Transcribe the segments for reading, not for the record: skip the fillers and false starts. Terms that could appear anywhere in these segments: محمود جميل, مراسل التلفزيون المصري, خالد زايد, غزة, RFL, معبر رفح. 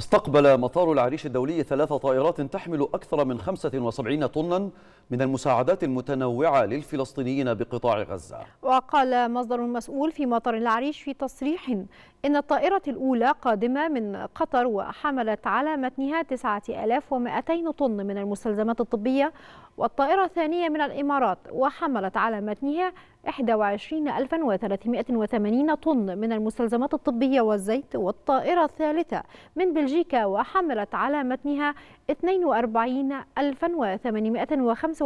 استقبل مطار العريش الدولي 3 طائرات تحمل أكثر من 75 طنا من المساعدات المتنوعة للفلسطينيين بقطاع غزة. وقال مصدر مسؤول في مطار العريش في تصريح إن الطائرة الأولى قادمة من قطر وحملت على متنها 9200 طن من المستلزمات الطبية، والطائرة الثانية من الإمارات وحملت على متنها 21380 طن من المستلزمات الطبية والزيت، والطائرة الثالثة من بلجيكا وحملت على متنها 42825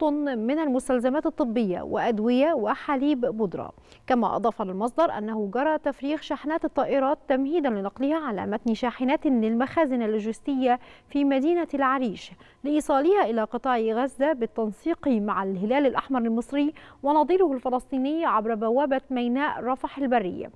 طن من المستلزمات الطبية وأدوية وحليب بودرة. كما أضاف المصدر أنه جرى تفريغ شاحنات الطائرات تمهيدا لنقلها على متن شاحنات للمخازن اللوجستية في مدينة العريش لإيصالها إلى قطاع غزة بالتنسيق مع الهلال الأحمر المصري ونظيره الفلسطيني عبر بوابة ميناء رفح البرية.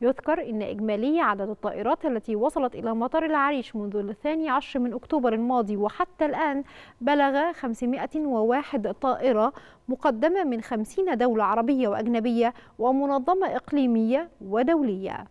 يذكر أن إجمالي عدد الطائرات التي وصلت إلى مطار العريش منذ 12 من أكتوبر الماضي وحتى الآن بلغ 501 طائرة مقدمة من 50 دولة عربية وأجنبية ومنظمة إقليمية ودولية.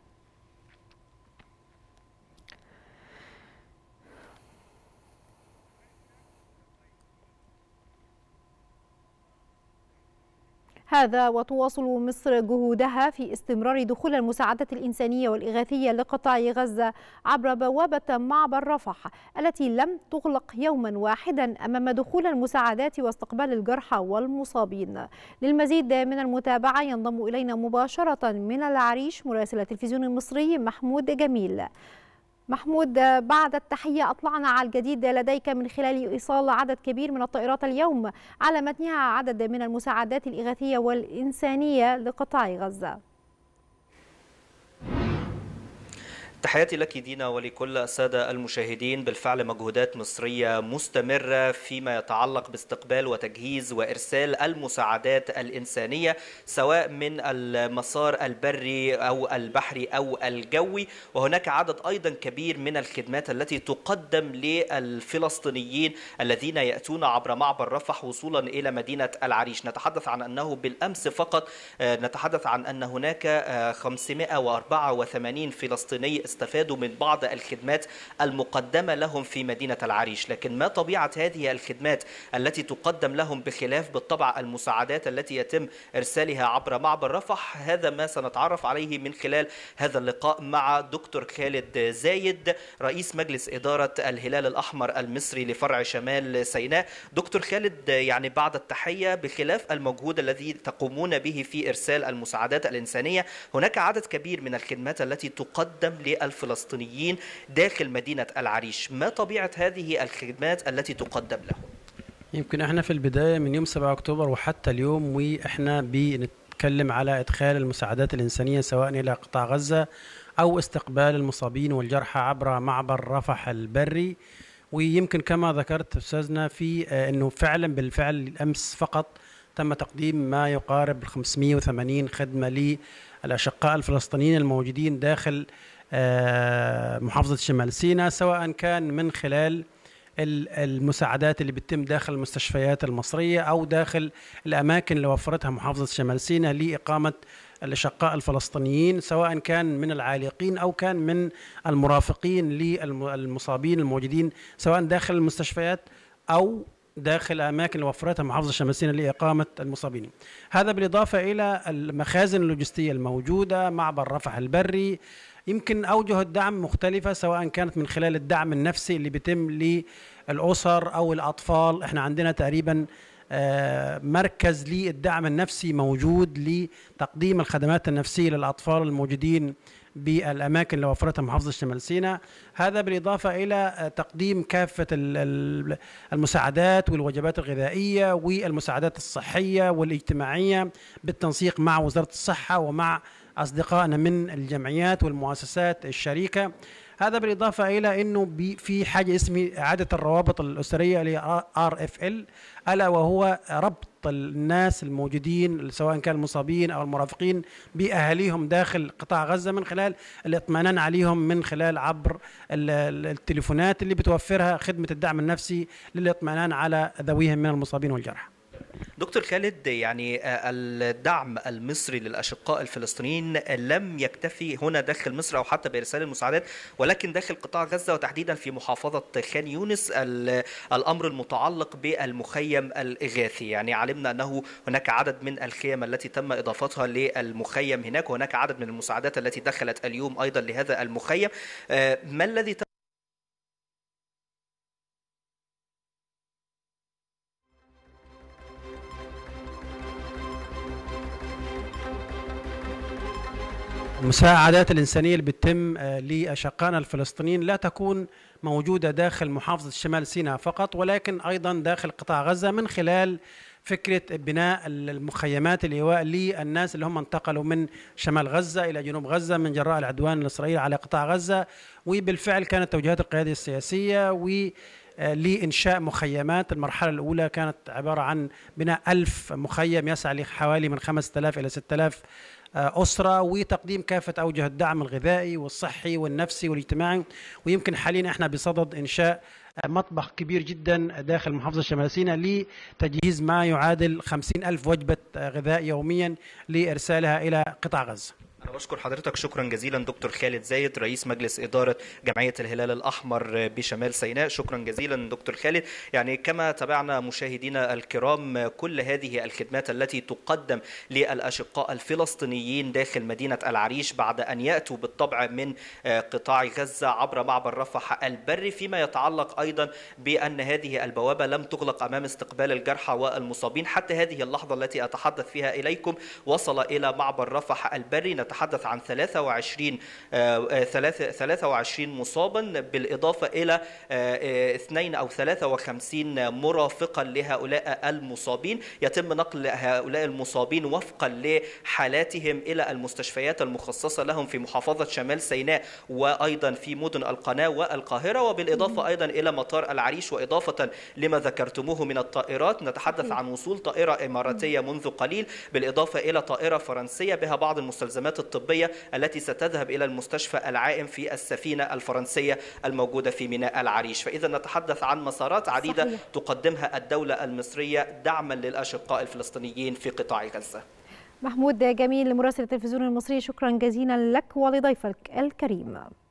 هذا وتواصل مصر جهودها في استمرار دخول المساعدات الإنسانية والإغاثية لقطاع غزة عبر بوابة معبر رفح التي لم تغلق يوما واحدا أمام دخول المساعدات واستقبال الجرحى والمصابين. للمزيد من المتابعة ينضم إلينا مباشرة من العريش مراسل التلفزيون المصري محمود جميل. محمود، بعد التحية، أطلعنا على الجديد لديك من خلال إيصال عدد كبير من الطائرات اليوم على متنها عدد من المساعدات الإغاثية والإنسانية لقطاع غزة. تحياتي لك دينا ولكل السادة المشاهدين. بالفعل مجهودات مصرية مستمرة فيما يتعلق باستقبال وتجهيز وإرسال المساعدات الإنسانية سواء من المسار البري أو البحري أو الجوي، وهناك عدد أيضا كبير من الخدمات التي تقدم للفلسطينيين الذين يأتون عبر معبر رفح وصولا إلى مدينة العريش. نتحدث عن أنه بالأمس فقط نتحدث عن أن هناك 584 فلسطيني استفادوا من بعض الخدمات المقدمة لهم في مدينة العريش. لكن ما طبيعة هذه الخدمات التي تقدم لهم، بخلاف بالطبع المساعدات التي يتم إرسالها عبر معبر رفح؟ هذا ما سنتعرف عليه من خلال هذا اللقاء مع دكتور خالد زايد رئيس مجلس إدارة الهلال الأحمر المصري لفرع شمال سيناء. دكتور خالد، يعني بعد التحية، بخلاف المجهود الذي تقومون به في إرسال المساعدات الإنسانية، هناك عدد كبير من الخدمات التي تقدم الفلسطينيين داخل مدينة العريش. ما طبيعة هذه الخدمات التي تقدم لهم؟ يمكن احنا في البداية من يوم 7 أكتوبر وحتى اليوم واحنا بنتكلم على إدخال المساعدات الإنسانية سواء إلى قطاع غزة أو استقبال المصابين والجرحى عبر معبر رفح البري. ويمكن كما ذكرت أستاذنا في أنه فعلا بالفعل الأمس فقط تم تقديم ما يقارب 580 خدمة للأشقاء الفلسطينيين الموجودين داخل محافظة شمال سيناء، سواء كان من خلال المساعدات اللي بتتم داخل المستشفيات المصرية أو داخل الأماكن اللي وفرتها محافظة شمال سيناء لإقامة الأشقاء الفلسطينيين، سواء كان من العالقين أو كان من المرافقين للمصابين الموجودين سواء داخل المستشفيات أو داخل أماكن وفرتها محافظة شمال سيناء لإقامة المصابين. هذا بالإضافة إلى المخازن اللوجستية الموجودة معبر رفح البري. يمكن أوجه الدعم مختلفة، سواء كانت من خلال الدعم النفسي اللي بيتم للأسر أو الأطفال. احنا عندنا تقريبا مركز للدعم النفسي موجود لتقديم الخدمات النفسية للأطفال الموجودين بالأماكن اللي وفرتها محافظة شمال سيناء. هذا بالإضافة إلى تقديم كافة المساعدات والوجبات الغذائية والمساعدات الصحية والاجتماعية بالتنسيق مع وزارة الصحة ومع أصدقائنا من الجمعيات والمؤسسات الشريكة. هذا بالإضافة إلى أنه في حاجة اسمها إعادة الروابط الأسرية ل RFL، ألا وهو ربط الناس الموجودين سواء كان المصابين أو المرافقين بأهاليهم داخل قطاع غزة من خلال الإطمئنان عليهم من خلال عبر التليفونات اللي بتوفرها خدمة الدعم النفسي للإطمئنان على ذويهم من المصابين والجرحى. دكتور خالد، يعني الدعم المصري للأشقاء الفلسطينيين لم يكتفي هنا داخل مصر أو حتى بإرسال المساعدات، ولكن داخل قطاع غزة وتحديدا في محافظة خان يونس الأمر المتعلق بالمخيم الإغاثي. يعني علمنا أنه هناك عدد من الخيام التي تم إضافتها للمخيم هناك، وهناك عدد من المساعدات التي دخلت اليوم أيضا لهذا المخيم. ما الذي تم المساعدات الإنسانية اللي بتتم لأشقائنا الفلسطينيين لا تكون موجودة داخل محافظة شمال سيناء فقط، ولكن أيضا داخل قطاع غزة من خلال فكرة بناء المخيمات الإيواء للناس اللي هم انتقلوا من شمال غزة إلى جنوب غزة من جراء العدوان الإسرائيلي على قطاع غزة. وبالفعل كانت توجيهات القيادة السياسية لإنشاء مخيمات. المرحلة الأولى كانت عبارة عن بناء 1000 مخيم يسعى لحوالي من 5000 إلى 6000 أسرة، وتقديم كافة أوجه الدعم الغذائي والصحي والنفسي والاجتماعي. ويمكن حاليا احنا بصدد إنشاء مطبخ كبير جدا داخل محافظة شمال سيناء لتجهيز ما يعادل 50,000 وجبة غذاء يوميا لإرسالها إلى قطاع غزة. أنا بشكر حضرتك شكرا جزيلا دكتور خالد زايد رئيس مجلس إدارة جمعية الهلال الأحمر بشمال سيناء. شكرا جزيلا دكتور خالد. يعني كما تابعنا مشاهدينا الكرام كل هذه الخدمات التي تقدم للأشقاء الفلسطينيين داخل مدينة العريش بعد أن يأتوا بالطبع من قطاع غزة عبر معبر رفح البري، فيما يتعلق أيضا بأن هذه البوابة لم تغلق أمام استقبال الجرحى والمصابين. حتى هذه اللحظة التي أتحدث فيها إليكم وصل إلى معبر رفح البري، نتحدث عن 23 مصابا بالإضافة إلى 52 مرافقا لهؤلاء المصابين. يتم نقل هؤلاء المصابين وفقا لحالاتهم إلى المستشفيات المخصصة لهم في محافظة شمال سيناء وأيضا في مدن القناة والقاهرة، وبالإضافة أيضا إلى مطار العريش. وإضافة لما ذكرتموه من الطائرات، نتحدث عن وصول طائرة إماراتية منذ قليل، بالإضافة إلى طائرة فرنسية بها بعض المستلزمات الطبية التي ستذهب إلى المستشفى العائم في السفينة الفرنسية الموجودة في ميناء العريش. فإذا نتحدث عن مسارات عديدة صحيح تقدمها الدولة المصرية دعما للأشقاء الفلسطينيين في قطاع غزة. محمود جميل مراسل التلفزيون المصري، شكرا جزيلا لك ولضيفك الكريم.